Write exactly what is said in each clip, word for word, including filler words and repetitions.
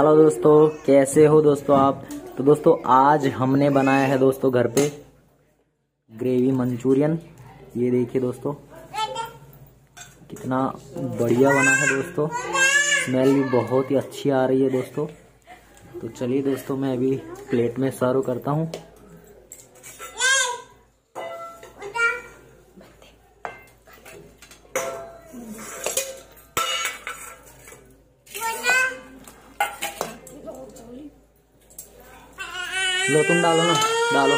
Hello दोस्तों, कैसे हो दोस्तों आप। तो दोस्तों आज हमने बनाया है दोस्तों घर पे ग्रेवी मंचूरियन। ये देखिए दोस्तों कितना बढ़िया बना है दोस्तों, स्मेल भी बहुत ही अच्छी आ रही है दोस्तों। तो चलिए दोस्तों मैं अभी प्लेट में सर्व करता हूँ। लो तुम डालो ना, डालो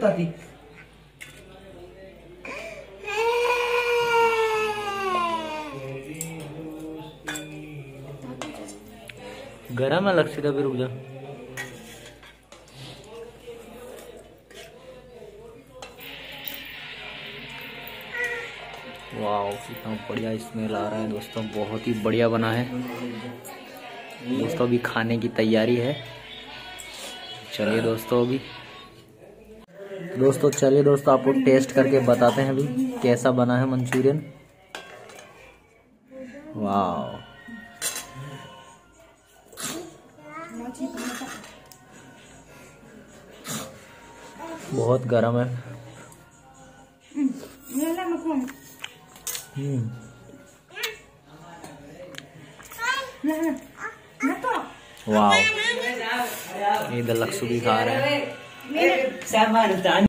ताकि गरम है। लक्ष्य था फिर रुक जा। वाह कितना बढ़िया स्मेल आ रहा है दोस्तों, बहुत ही बढ़िया बना है दोस्तों। अभी खाने की तैयारी है। चलिए दोस्तों अभी दोस्तों चलिए दोस्तों आपको टेस्ट करके बताते हैं अभी कैसा बना है मंचूरियन। वाह बहुत गर्म है। हम्म वाह, ये लक्ष्य भी खा रहे हैं।